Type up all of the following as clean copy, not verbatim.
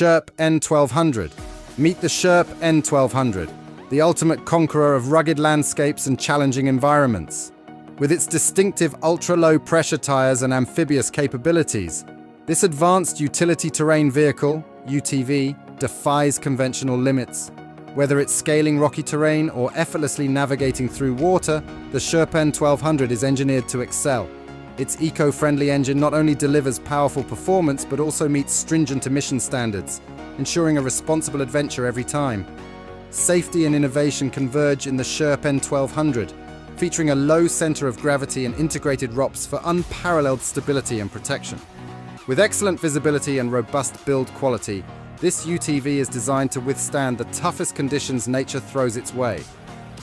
Sherp N1200. Meet the Sherp N1200, the ultimate conqueror of rugged landscapes and challenging environments. With its distinctive ultra-low pressure tires and amphibious capabilities, this advanced utility terrain vehicle, UTV, defies conventional limits. Whether it's scaling rocky terrain or effortlessly navigating through water, the Sherp N1200 is engineered to excel. Its eco-friendly engine not only delivers powerful performance but also meets stringent emission standards, ensuring a responsible adventure every time. Safety and innovation converge in the Sherp N1200, featuring a low center of gravity and integrated ROPS for unparalleled stability and protection. With excellent visibility and robust build quality, this UTV is designed to withstand the toughest conditions nature throws its way.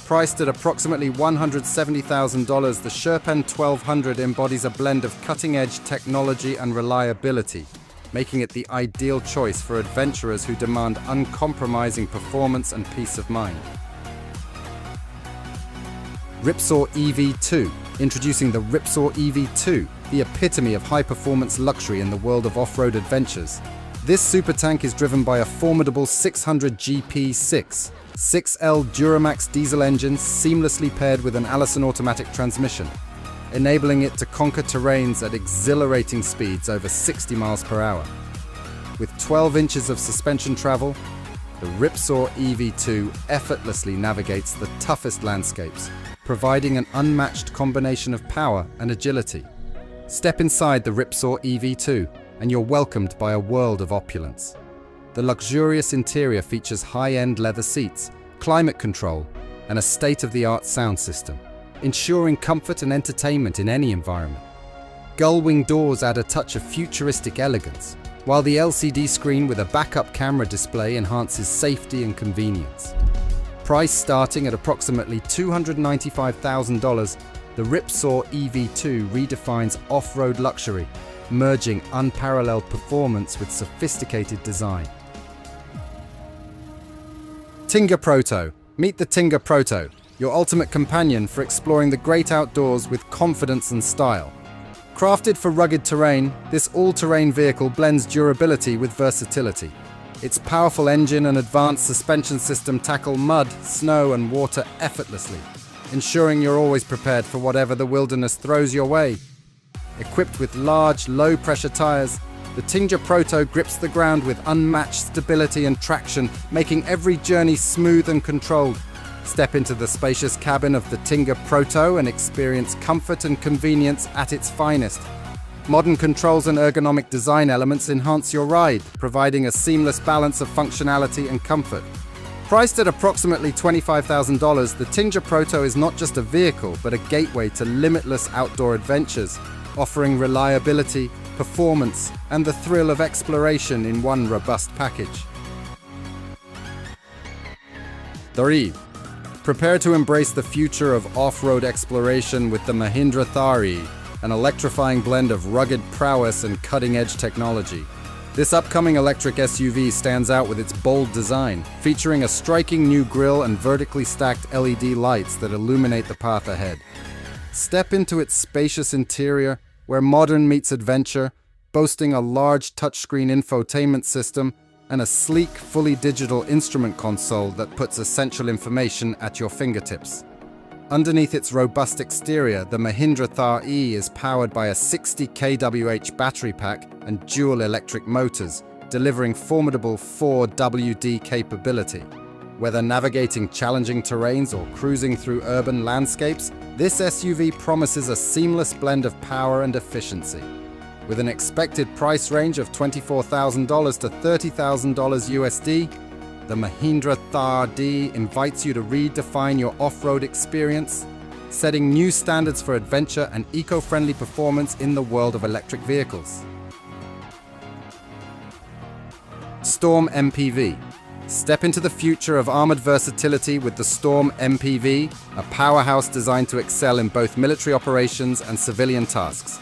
Priced at approximately $170,000, the Sherp N1200 embodies a blend of cutting-edge technology and reliability, making it the ideal choice for adventurers who demand uncompromising performance and peace of mind. Ripsaw EV2. Introducing the Ripsaw EV2, the epitome of high-performance luxury in the world of off-road adventures. This super tank is driven by a formidable 600 GP6, 6L Duramax diesel engine seamlessly paired with an Allison automatic transmission, enabling it to conquer terrains at exhilarating speeds over 60 miles per hour. With 12 inches of suspension travel, the Ripsaw EV2 effortlessly navigates the toughest landscapes, providing an unmatched combination of power and agility. Step inside the Ripsaw EV2, and you're welcomed by a world of opulence. The luxurious interior features high-end leather seats, climate control, and a state-of-the-art sound system, ensuring comfort and entertainment in any environment. Gull-wing doors add a touch of futuristic elegance, while the LCD screen with a backup camera display enhances safety and convenience. Priced starting at approximately $295,000, the Ripsaw EV2 redefines off-road luxury, merging unparalleled performance with sophisticated design. Tinger Proto. Meet the Tinger Proto, your ultimate companion for exploring the great outdoors with confidence and style. Crafted for rugged terrain, this all-terrain vehicle blends durability with versatility. Its powerful engine and advanced suspension system tackle mud, snow, and water effortlessly, ensuring you're always prepared for whatever the wilderness throws your way. Equipped with large, low-pressure tires, the Tinger Proto grips the ground with unmatched stability and traction, making every journey smooth and controlled. Step into the spacious cabin of the Tinger Proto and experience comfort and convenience at its finest. Modern controls and ergonomic design elements enhance your ride, providing a seamless balance of functionality and comfort. Priced at approximately $25,000, the Tinger Proto is not just a vehicle, but a gateway to limitless outdoor adventures, offering reliability, performance, and the thrill of exploration in one robust package. THAR.e. Prepare to embrace the future of off-road exploration with the Mahindra THAR.e, an electrifying blend of rugged prowess and cutting-edge technology. This upcoming electric SUV stands out with its bold design, featuring a striking new grille and vertically stacked LED lights that illuminate the path ahead. Step into its spacious interior, where modern meets adventure, boasting a large touchscreen infotainment system and a sleek, fully digital instrument console that puts essential information at your fingertips. Underneath its robust exterior, the Mahindra THAR.e is powered by a 60 kWh battery pack and dual electric motors, delivering formidable 4WD capability. Whether navigating challenging terrains or cruising through urban landscapes, this SUV promises a seamless blend of power and efficiency. With an expected price range of $24,000 to $30,000 USD, the Mahindra THAR.e invites you to redefine your off-road experience, setting new standards for adventure and eco-friendly performance in the world of electric vehicles. Storm MPV. Step into the future of armored versatility with the Storm MPV, a powerhouse designed to excel in both military operations and civilian tasks.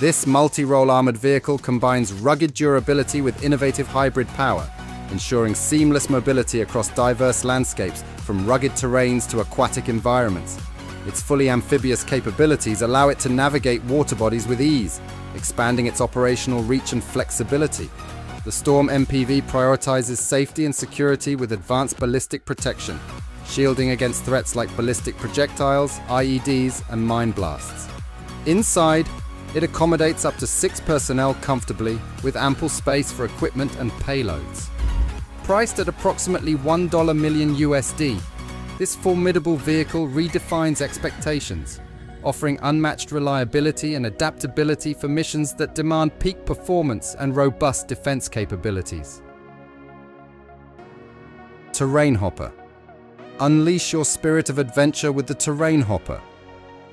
This multi-role armored vehicle combines rugged durability with innovative hybrid power, ensuring seamless mobility across diverse landscapes, from rugged terrains to aquatic environments. Its fully amphibious capabilities allow it to navigate water bodies with ease, expanding its operational reach and flexibility. The Storm MPV prioritizes safety and security with advanced ballistic protection, shielding against threats like ballistic projectiles, IEDs, and mine blasts. Inside, it accommodates up to 6 personnel comfortably, with ample space for equipment and payloads. Priced at approximately $1 million USD, this formidable vehicle redefines expectations, offering unmatched reliability and adaptability for missions that demand peak performance and robust defense capabilities. Terrain Hopper. Unleash your spirit of adventure with the Terrain Hopper,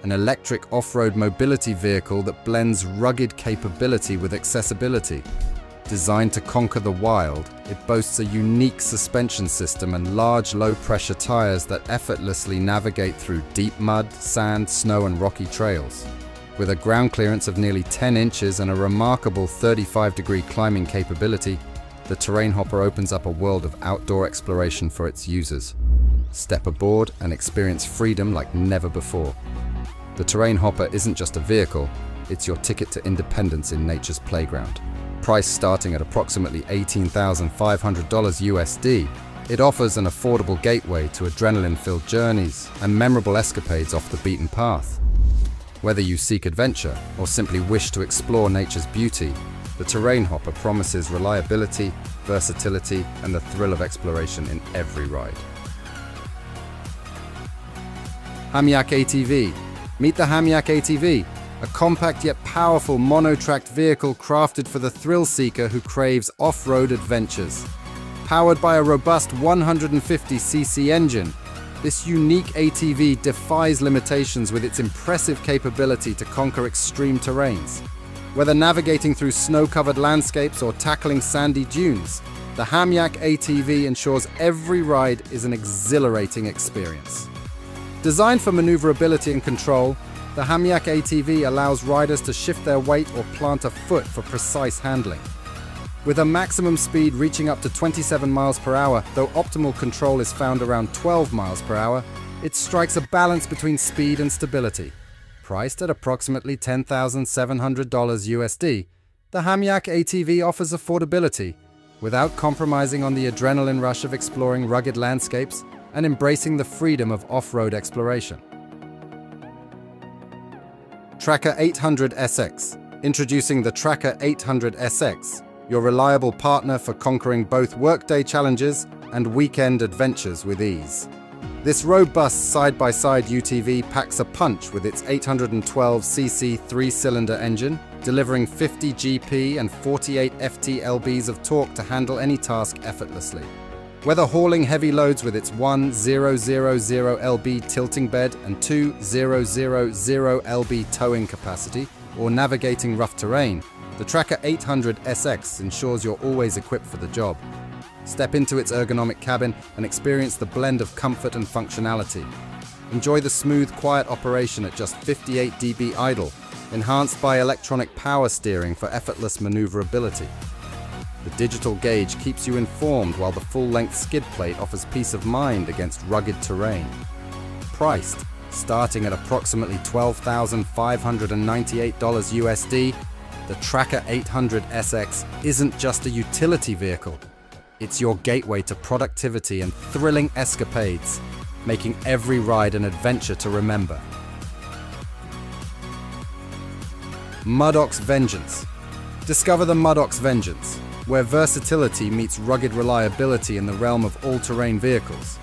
an electric off-road mobility vehicle that blends rugged capability with accessibility. Designed to conquer the wild, it boasts a unique suspension system and large low-pressure tires that effortlessly navigate through deep mud, sand, snow and rocky trails. With a ground clearance of nearly 10 inches and a remarkable 35-degree climbing capability, the Terrain Hopper opens up a world of outdoor exploration for its users. Step aboard and experience freedom like never before. The Terrain Hopper isn't just a vehicle, it's your ticket to independence in nature's playground. Priced starting at approximately $18,500 USD, it offers an affordable gateway to adrenaline-filled journeys and memorable escapades off the beaten path. Whether you seek adventure or simply wish to explore nature's beauty, the Terrain Hopper promises reliability, versatility, and the thrill of exploration in every ride. Hamyak ATV. Meet the Hamyak ATV, a compact yet powerful mono-tracked vehicle crafted for the thrill-seeker who craves off-road adventures. Powered by a robust 150cc engine, this unique ATV defies limitations with its impressive capability to conquer extreme terrains. Whether navigating through snow-covered landscapes or tackling sandy dunes, the Hamyak ATV ensures every ride is an exhilarating experience. Designed for maneuverability and control, the Hamyak ATV allows riders to shift their weight or plant a foot for precise handling. With a maximum speed reaching up to 27 miles per hour, though optimal control is found around 12 miles per hour, it strikes a balance between speed and stability. Priced at approximately $10,700 USD, the Hamyak ATV offers affordability without compromising on the adrenaline rush of exploring rugged landscapes and embracing the freedom of off-road exploration. Tracker 800SX. Introducing the Tracker 800SX, your reliable partner for conquering both workday challenges and weekend adventures with ease. This robust side-by-side UTV packs a punch with its 812cc 3-cylinder engine, delivering 50 GP and 48 FT-lbs of torque to handle any task effortlessly. Whether hauling heavy loads with its 1,000 lb tilting bed and 2,000 lb towing capacity, or navigating rough terrain, the Tracker 800SX ensures you're always equipped for the job. Step into its ergonomic cabin and experience the blend of comfort and functionality. Enjoy the smooth, quiet operation at just 58 dB idle, enhanced by electronic power steering for effortless maneuverability. The digital gauge keeps you informed, while the full-length skid plate offers peace of mind against rugged terrain. Priced starting at approximately $12,598 USD, the Tracker 800SX isn't just a utility vehicle. It's your gateway to productivity and thrilling escapades, making every ride an adventure to remember. Mudd-Ox Vengeance. Discover the Mudd-Ox Vengeance, where versatility meets rugged reliability in the realm of all-terrain vehicles.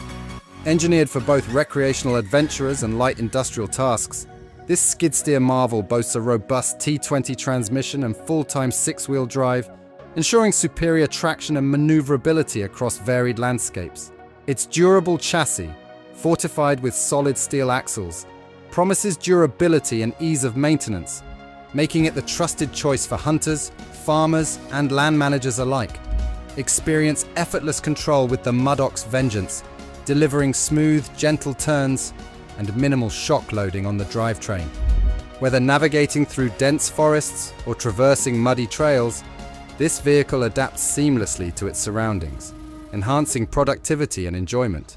Engineered for both recreational adventurers and light industrial tasks, this skid-steer marvel boasts a robust T20 transmission and full-time 6-wheel drive, ensuring superior traction and maneuverability across varied landscapes. Its durable chassis, fortified with solid steel axles, promises durability and ease of maintenance, making it the trusted choice for hunters, farmers, and land managers alike. Experience effortless control with the Mudd-Ox Vengeance, delivering smooth, gentle turns and minimal shock loading on the drivetrain. Whether navigating through dense forests or traversing muddy trails, this vehicle adapts seamlessly to its surroundings, enhancing productivity and enjoyment.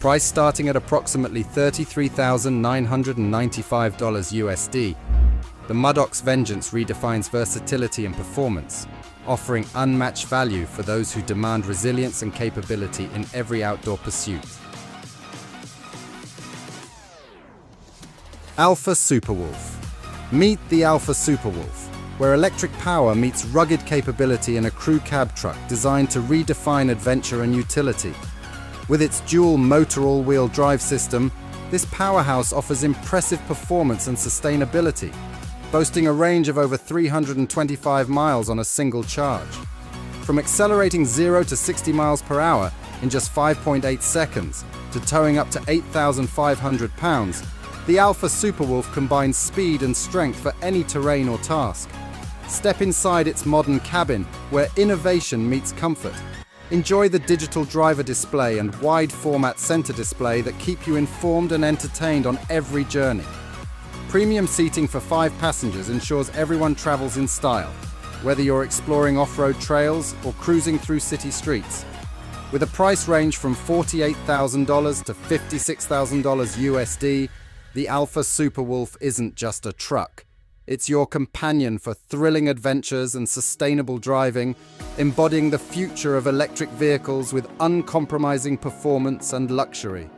Price starting at approximately $33,995 USD, the Mudd-Ox Vengeance redefines versatility and performance, offering unmatched value for those who demand resilience and capability in every outdoor pursuit. Alpha SUPERWOLFT. Meet the Alpha SUPERWOLFT, where electric power meets rugged capability in a crew cab truck designed to redefine adventure and utility. With its dual motor all-wheel drive system, this powerhouse offers impressive performance and sustainability, boasting a range of over 325 miles on a single charge. From accelerating 0 to 60 miles per hour in just 5.8 seconds to towing up to 8,500 pounds, the Alpha SUPERWOLFT combines speed and strength for any terrain or task. Step inside its modern cabin where innovation meets comfort. Enjoy the digital driver display and wide format center display that keep you informed and entertained on every journey. Premium seating for 5 passengers ensures everyone travels in style, whether you're exploring off-road trails or cruising through city streets. With a price range from $48,000 to $56,000 USD, the Alpha SUPERWOLFT isn't just a truck. It's your companion for thrilling adventures and sustainable driving, embodying the future of electric vehicles with uncompromising performance and luxury.